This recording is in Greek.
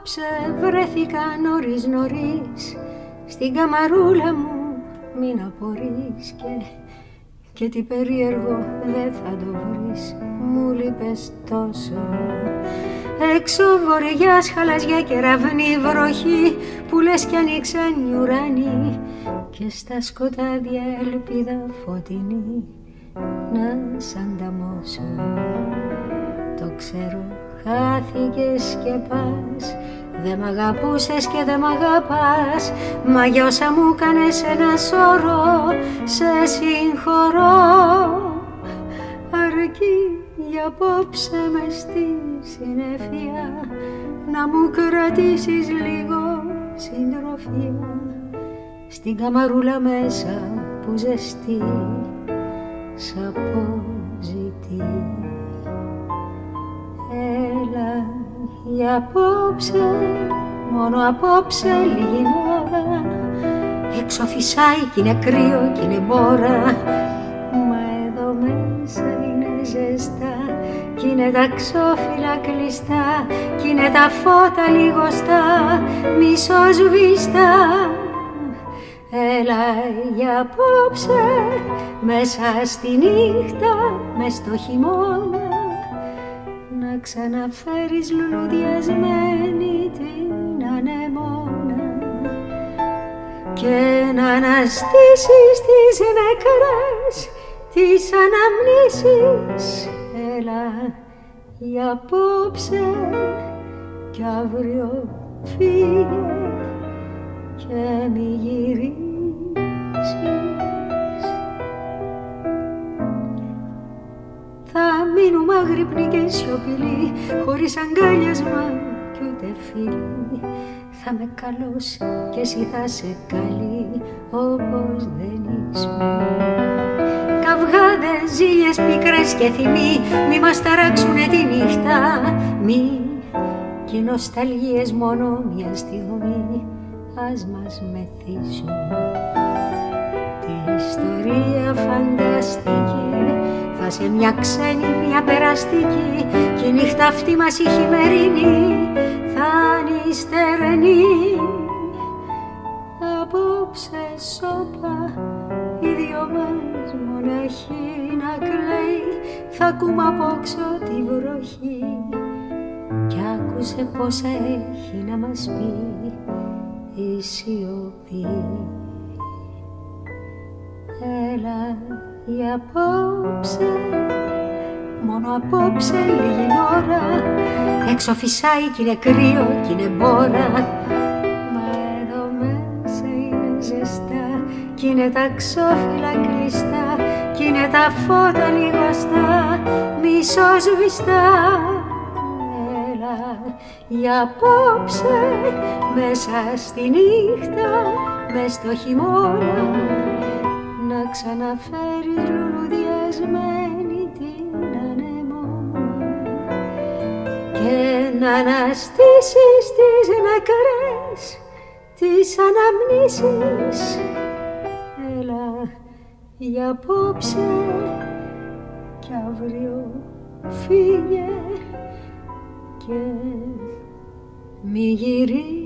απόψε βρέθηκα νωρίς στην καμαρούλα μου, μην απορείς και τι περίεργο δεν θα το βρεις, μου λείπες τόσο. Έξω βοριάς, χαλαζιά, κεραυνή, βροχή που λες κι ανοίξαν οι ουρανοί και στα σκοτάδια ελπίδα φωτεινή να σ' ανταμώσω. Το ξέρω, χάθηκες και πας, δε μ' αγαπούσες και δε μ' αγαπάς, μα για όσα μου κάνες ένα σωρό σε συγχωρώ, αρκεί για απόψε με στη συννεφιά να μου κρατήσεις λίγο συντροφιά στην καμαρούλα μέσα που ζεστή σ' αποζητεί. Έλα για απόψε, μόνο απόψε λίγη ώρα, έξω φυσάει κι είναι κρύο κι είναι μόρα, μα εδώ μέσα είναι ζεστά κι είναι τα ξόφυλλα κλειστά κι είναι τα φώτα λιγοστά, μισοσβήστά. Έλα για απόψε, μέσα στη νύχτα, μες στο χειμώνα, να ξαναφέρεις λουλουδιασμένη την ανεμόνα και να αναστήσεις τις νεκρές τις αναμνήσεις. Έλα για απόψε κι αύριο φύγε και μη γυρίσεις. Θα μείνουμε άγρυπνοι και σιωπηλοί, χωρίς αγκάλιασμα κι ούτε φίλοι. Θα με καλός κι εσύ θα σε καλή, όπως δεν ήσουν. Καυγάδες, ζήλιες, πικρές και θυμοί, μη μας ταράξουνε τη νύχτα, μη, και νοσταλγίες μόνο μια στιγμή ας μας μεθύσουν. Τη ιστορία φανταστική θα σε μια ξένη, μια περαστική, και η νύχτα αυτή μας η χειμερινή θα είναι στερνή. Απόψε σώπα οι δυο μας μοναχοί να κλαίει, θα ακούμε απόξω τη βροχή κι άκουσε πόσα έχει να μας πει η σιωπή. Έλα για απόψε, μόνο απόψε λίγη ώρα, έξω φυσάει κι είναι κρύο κι είναι μπόρα, κι είναι τα ξόφυλλα κλειστά, κι είναι τα φώτα λιγοστά, μισοσβηστά. Έλα για απόψε, μέσα στη νύχτα, μες στο χειμώνα, να ξαναφέρεις λουλουδιασμένη την ανεμόνα και να αναστήσεις τις νεκρές τις αναμνήσεις. Έλα για απόψε κι αύριο φύγε και μη γυρίσεις.